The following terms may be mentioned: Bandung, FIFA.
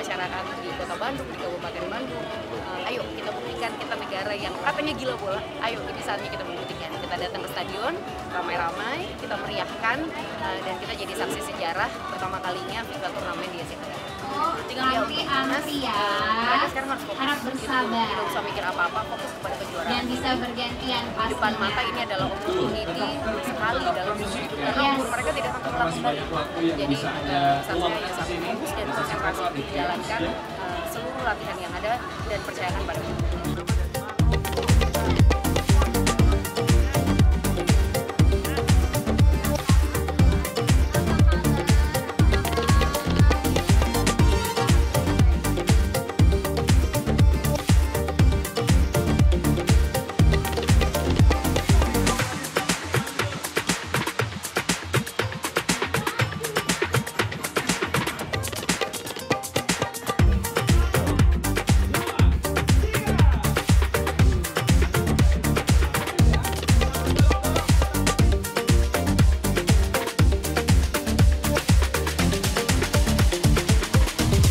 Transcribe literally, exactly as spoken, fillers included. masyarakat di kota Bandung, di Kabupaten Bandung. Uh, ayo kita buktikan kita negara yang katanya gila bola. Ayo ini saatnya kita membuktikan. Kita datang ke stadion ramai-ramai, kita meriahkan uh, dan kita jadi saksi sejarah pertama kalinya FIFA turnamen di Asia Tenggara. Oh, nanti antrian. Sekarang harus fokus. Harap bersabar. Tidak usah mikir apa-apa, fokus kepada kejuaraan. Dan bisa bergantian pastinya. Depan mata ini adalah opportunity sekali dalam hidup. Karena umur mereka tidak akan terlalu banyak. Jadi saatnya yang sangat fokus dan konsentrasi dijalankan seluruh latihan yang ada dan percayakan pada kita.